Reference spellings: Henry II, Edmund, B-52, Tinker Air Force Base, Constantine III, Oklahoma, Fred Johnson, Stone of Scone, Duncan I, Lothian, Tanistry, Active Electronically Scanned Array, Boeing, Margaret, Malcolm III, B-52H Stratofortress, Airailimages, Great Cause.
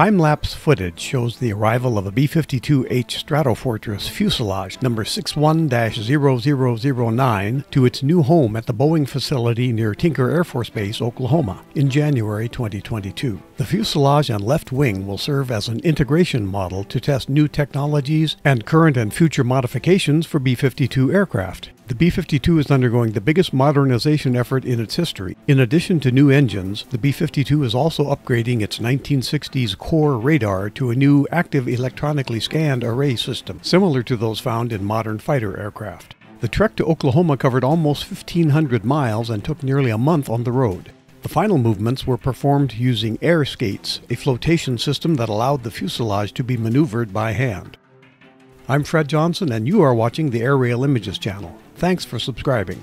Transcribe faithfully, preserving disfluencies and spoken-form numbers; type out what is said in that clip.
Time-lapse footage shows the arrival of a B fifty-two H Stratofortress fuselage number six one dash zero zero zero nine to its new home at the Boeing facility near Tinker Air Force Base, Oklahoma, in January twenty twenty-two. The fuselage and left wing will serve as an integration model to test new technologies and current and future modifications for B fifty-two aircraft. The B fifty-two is undergoing the biggest modernization effort in its history. In addition to new engines, the B fifty-two is also upgrading its nineteen sixties core radar to a new Active Electronically Scanned Array system, similar to those found in modern fighter aircraft. The trek to Oklahoma covered almost fifteen hundred miles and took nearly a month on the road. The final movements were performed using air skates, a flotation system that allowed the fuselage to be maneuvered by hand. I'm Fred Johnson, and you are watching the Air Rail Images channel. Thanks for subscribing.